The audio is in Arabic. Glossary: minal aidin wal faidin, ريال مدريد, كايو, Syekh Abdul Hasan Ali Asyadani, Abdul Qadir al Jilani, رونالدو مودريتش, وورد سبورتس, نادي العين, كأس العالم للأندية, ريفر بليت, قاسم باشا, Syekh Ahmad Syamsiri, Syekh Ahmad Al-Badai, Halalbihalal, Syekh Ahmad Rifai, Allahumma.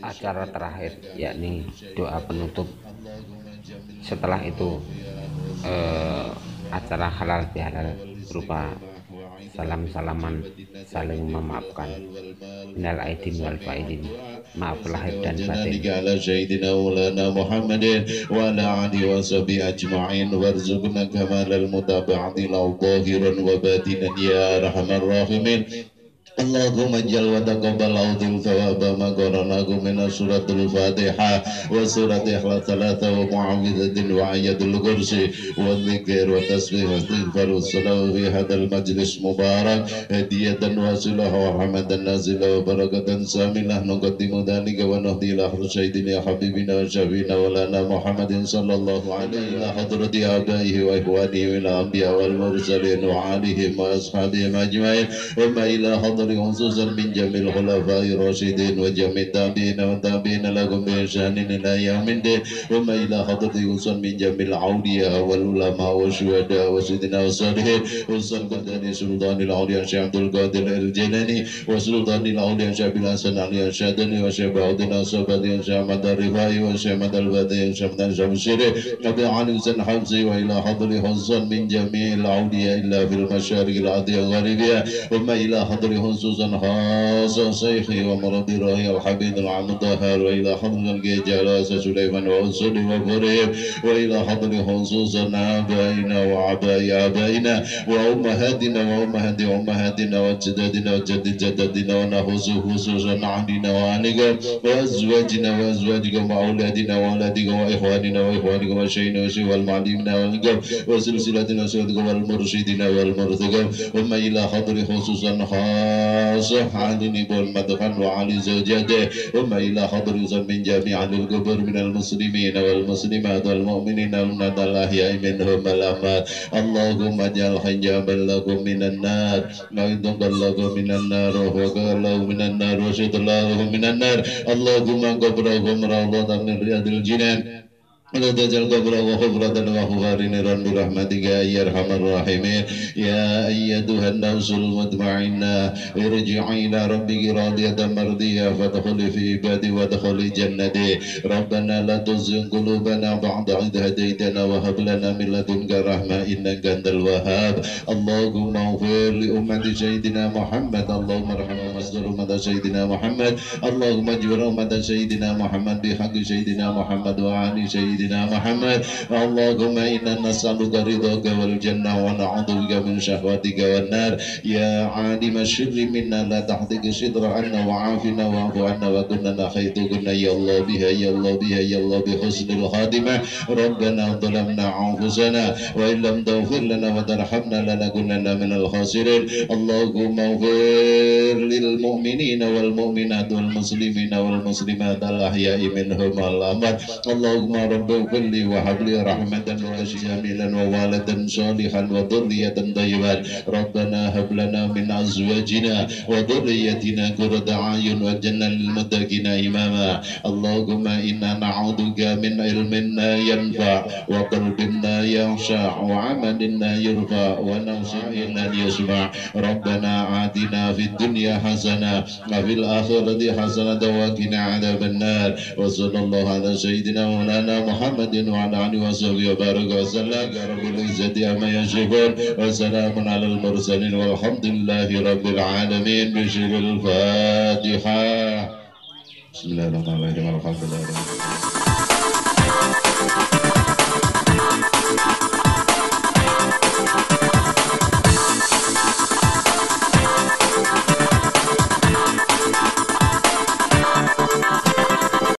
acara terakhir yakni doa penutup. Setelah itu acara halal bihalal berupa salam-salaman, saling memaafkan, minal aidin wal faidin, maaf lahir dan batin. Allahumma jal wa taqabbal audhu thawaba ma qoranaku minas suratul Fatihah wa surat ikhlas salata wa mu'awidhatin wa ayatul kursi wa dzikir wa tasbih wa istighfar wa salam fi hadal majlis mubarak hadiyatan wasilah wa rahmatan nazilah wa barakatan samilah nuqaddimu dhalika wa nahdi ila husaydina habibina wa syafina wa lana Muhammadin sallallahu alaihi wa hadrati abaihi wa ikhwanihi wa anbiya wal mursalin wa alihim wa ashabihim ajma'in wa ma ila hadrati khususan min jamil khulafai rasyidin wa jamil tabi'ina wa tabi'ina lakum bi ihsanin ila yaumin din wa ma ila hadrati khususan min jamil auliya wal ulama wa syuhada wa sayyidina wa salihin wa sultanil sultanil auliya Syekh Abdul Qadir al Jilani wa sultanil auliya Syekh Abdul Hasan Ali Asyadani wa Syekh Baudina Sabadi Syekh Ahmad Rifai wa Syekh Ahmad Al-Badai Syekh Ahmad Syamsiri Nabi Ali Hasan Hamzi wa ila hadrati khususan min jamil auliya illa fil masyariq al-adhiya gharibiyya wa ma ila hadrati خصوصا خاصا شيخي ومرضي راهي الحبيب العم الطاهر والى حضر الجلاس سليمان وانصري وقريب والى حضر خصوصا ابائنا وعباء ابائنا وامهاتنا وامهات امهاتنا واجدادنا وجد جداتنا ونخص خصوصا عننا وعنكم وازواجنا وازواجكم واولادنا واولادكم واخواننا واخوانكم وشينا وشيوا المعلمين والقرب وسلسلتنا وسلسلتكم والمرشدين والمرتقب وما الى حضر خصوصا خاصا صحاني بول مدفن وعلي زوجته وما إلى حضر من جميع القبور من المسلمين والمسلمات والمؤمنين والمؤمنات الأحياء منهم الأموات اللهم اجعل حجابا لهم من النار وغطاء لهم من النار ووقايا لهم من النار وسترا لهم من النار اللهم قبرهم روضة من رياض الجنان ولا تجعل قبره حفرة وحفارا برحمتك يا أرحم الراحمين يا أيتها النفس المطمئنة ارجعي إلى ربك راضية مرضية فادخلي في عبادي وادخلي جنتي ربنا لا تزغ قلوبنا بعد إذ هديتنا وهب لنا من لدنك رحمة إنك أنت الوهاب اللهم اغفر لأمة سيدنا محمد اللهم ارحم واستر أمة سيدنا محمد اللهم اجبر أمة سيدنا محمد بحق سيدنا محمد وعن سيدنا محمد اللهم إنا نسألك رضاك والجنة ونعوذ بك من شهوتك والنار يا عالم الشر منا لا تحرق صدر عنا وعافنا واعف عنا وكنا خيط كنا يا الله بها يا الله بها يا الله بحسن الخاتمة ربنا ظلمنا أنفسنا وإن لم تغفر لنا وترحمنا لنكونن من الخاسرين اللهم اغفر للمؤمنين والمؤمنات والمسلمين والمسلمات الأحياء منهم والأموات اللهم اغفر لي وهب لي رحمة وجميلا وولدا صالحا وذرية طيبة ربنا هب لنا من أزواجنا وذريتنا قرة أعين واجعلنا للمتقين إماما اللهم إنا نعوذ بك من علم لا ينفع وقلب لا يخشع وعمل لا يرفع ونفس لا يسمع ربنا آتنا في الدنيا حسنة وفي الآخرة حسنة وقنا عذاب النار وصلى الله على سيدنا مولانا محمد وعلى آله وصحبه وبارك وسلم رب العزة عما يصفون وسلام على المرسلين والحمد لله رب العالمين بشكر الفاتحة بسم الله الرحمن الرحيم الحمد لله